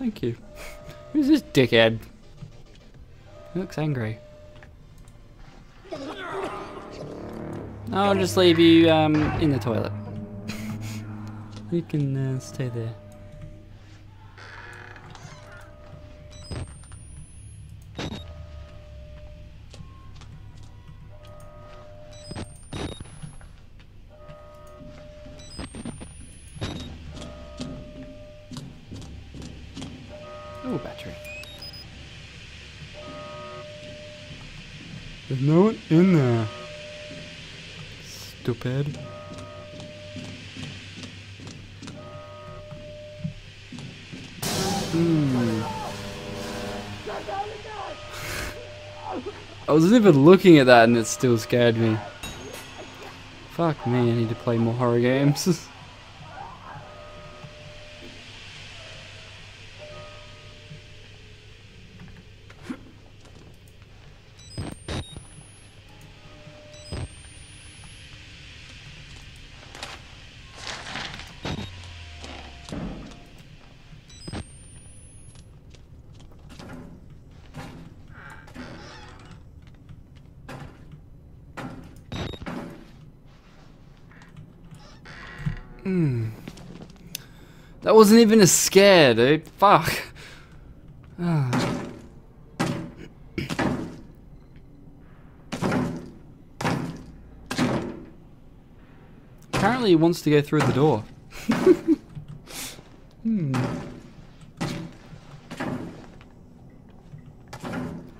Thank you. Who's this dickhead? He looks angry. I'll just leave you in the toilet. You can stay there. Oh, battery. There's no one in there. Stupid. I wasn't even looking at that and it still scared me. Fuck me, I need to play more horror games. That wasn't even a scare, dude. Fuck. Apparently he wants to go through the door.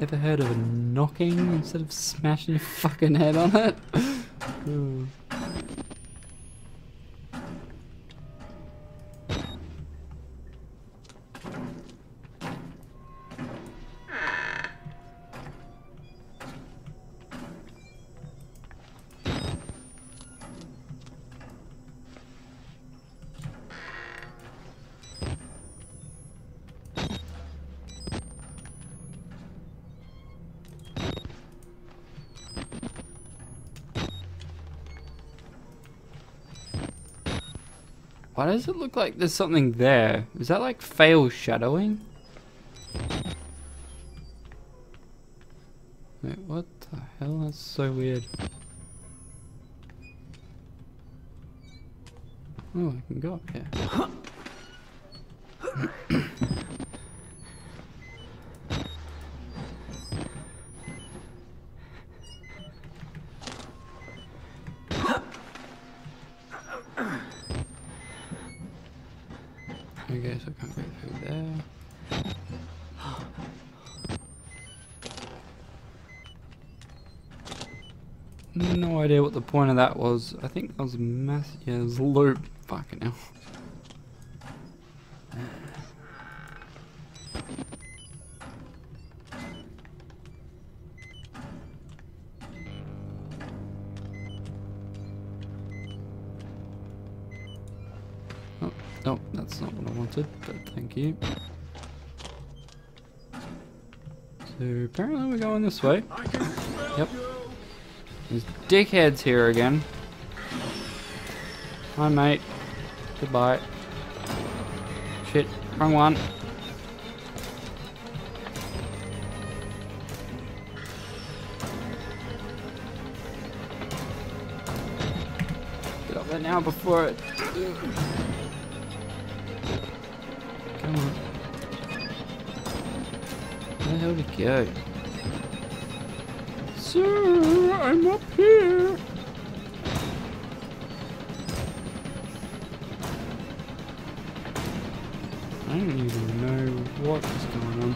Ever heard of a knocking instead of smashing your fucking head on it? Ooh. Why does it look like there's something there? Is that like fail shadowing? Wait, what the hell? That's so weird. Oh, I can go up here. Okay, so I can't go through there. No idea what the point of that was. I think that was a mess. Yeah, it was a loop. Fucking hell. Oh, that's not what I wanted, but thank you. So apparently we're going this way. Yep. There's dickheads here again. Hi mate. Goodbye. Shit, wrong one. Get up there now before it... Where the hell did he go? Sir, I'm up here! I don't even know what is going on.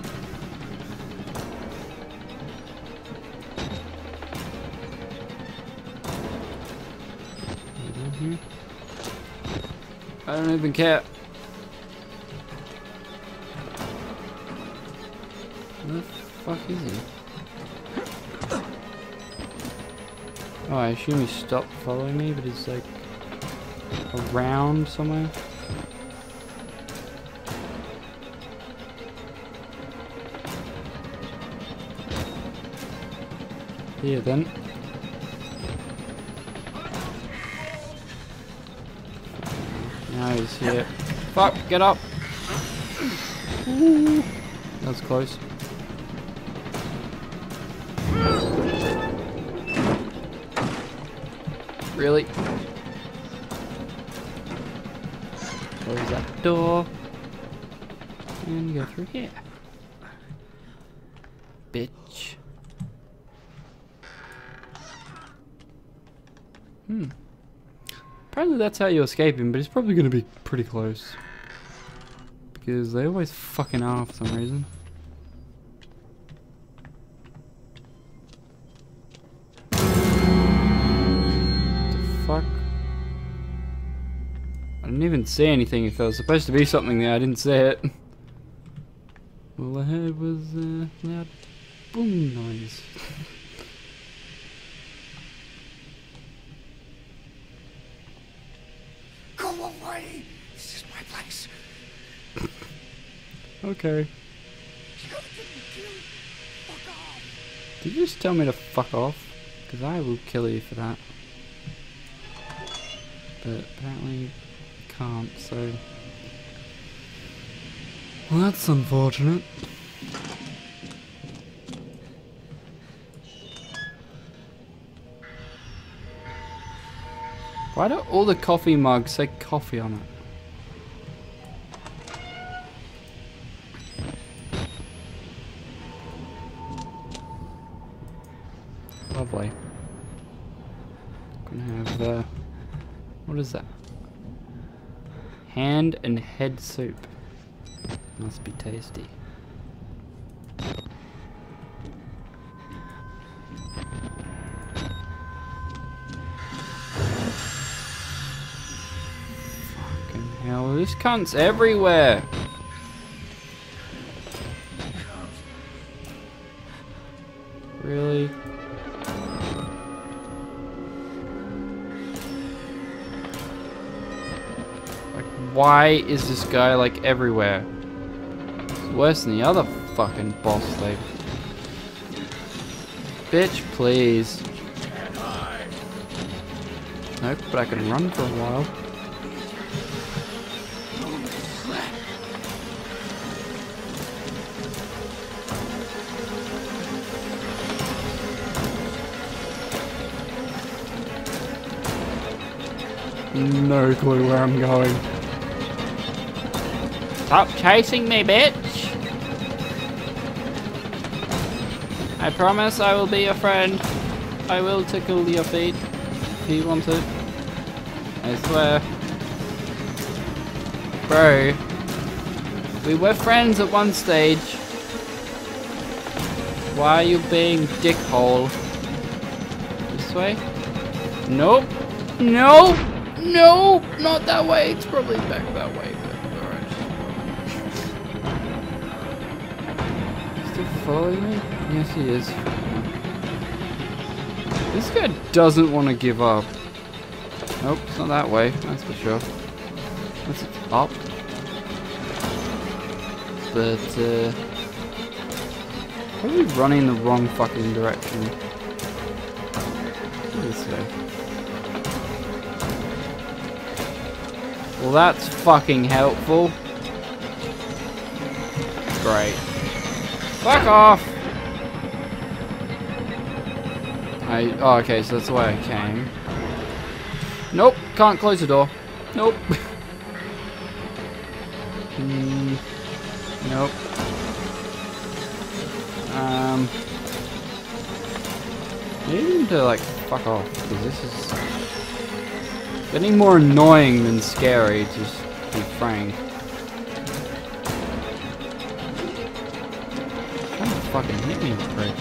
I don't even care. Where the fuck is he? Oh, I assume he stopped following me, but he's like around somewhere. Here then. Now he's here. Fuck, get up! Ooh, that was close. Really? Close that door. And go through here. Bitch. Hmm. Apparently that's how you escape him, but it's probably going to be pretty close. Because they always fucking are for some reason. What the fuck? I didn't even see anything. If there was supposed to be something there, I didn't see it. All I heard was a loud boom noise. Go away! This is my place. Okay. Did you just tell me to fuck off? Because I will kill you for that. But apparently you can't, so... Well, that's unfortunate. Why do all the coffee mugs say coffee on it? Lovely. Gonna have, what is that? Hand and head soup. Must be tasty. Fucking hell, this cunt's everywhere! Really? Like, why is this guy, like, everywhere? Worse than the other fucking boss thing. Bitch, please. Nope, but I can run for a while. No clue where I'm going. Stop chasing me, bitch! I promise I will be your friend. I will tickle your feet if you want to. I swear. Bro. We were friends at one stage. Why are you being dickhole? This way? Nope. No! No! Not that way. It's probably back that way. But alright. Still following me? Yes, he is. This guy doesn't want to give up. Nope, it's not that way, that's for sure. That's up. But, probably running the wrong fucking direction. This way. Well, that's fucking helpful. Great. Fuck off! Oh, okay, so that's the way I came. Nope, can't close the door. Nope. Nope. Maybe to, like, fuck off, because this is getting more annoying than scary, just to be frank. Trying to fucking hit me, prick.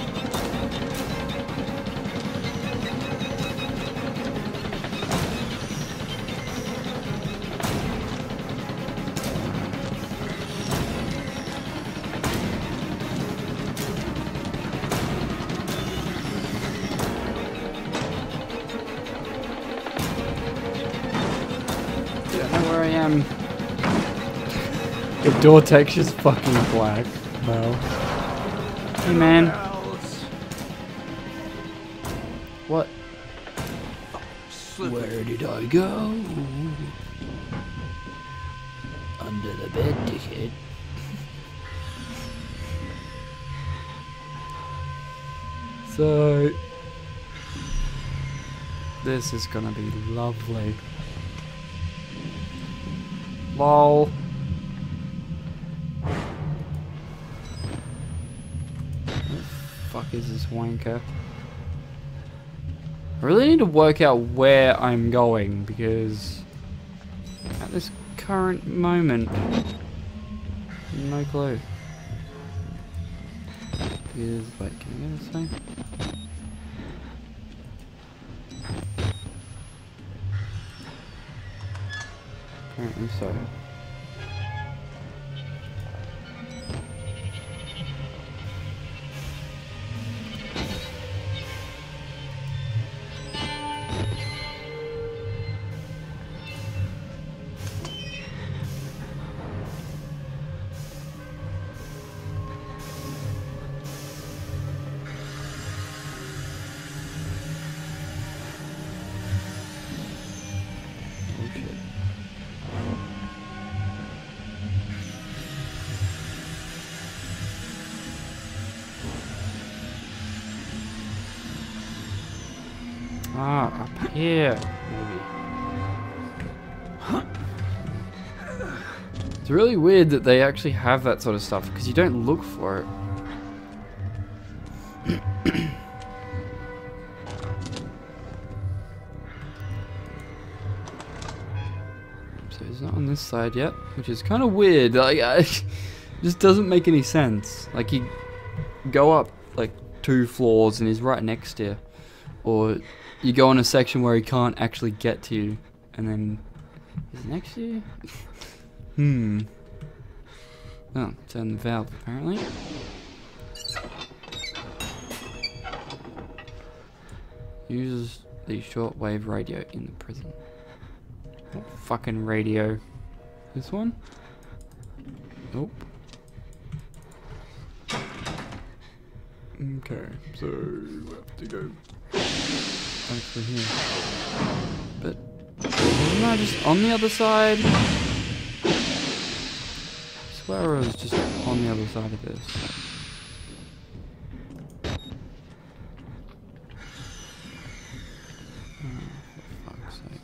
The door texture's fucking black. No. Hey man. What? Where did I go? Under the bed, dickhead. So this is gonna be lovely. Lol. Who the fuck is this wanker? I really need to work out where I'm going, because at this current moment, no clue. Is, wait, can I go this way? Apparently so. Ah, up here, maybe. Huh. It's really weird that they actually have that sort of stuff, because you don't look for it. So it's not on this side yet, which is kind of weird. Like, it just doesn't make any sense. Like, you go up, like, 2 floors and he's right next to you. Or you go on a section where he can't actually get to you, and then is it next to you? Oh, turn the valve apparently. Uses the shortwave radio in the prison. What fucking radio? This one? Nope. Okay, so we have to go actually here. But wasn't I just on the other side? I swear I was just on the other side of this. Oh, for fuck's sake.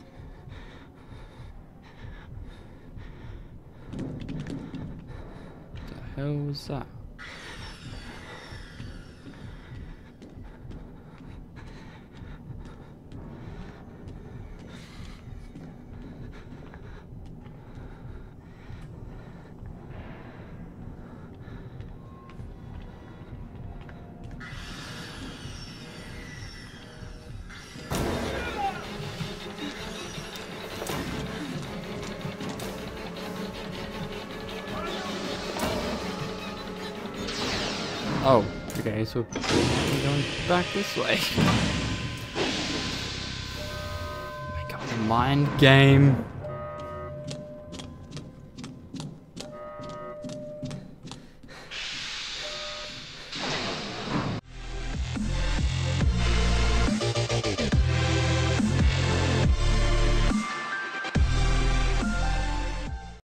What the hell was that? Oh, okay, so we're going back this way. Make up the mind game.